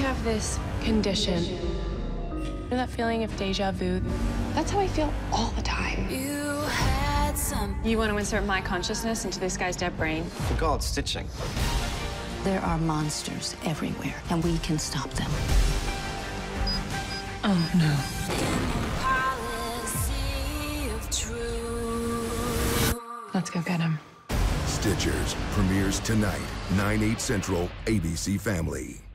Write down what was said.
have this condition. You know that feeling of deja vu? That's how I feel all the time. You want to insert my consciousness into this guy's dead brain? We call it stitching. There are monsters everywhere, and we can stop them. Oh, no. Let's go get him. Stitchers premieres tonight, 9/8 Central, ABC Family.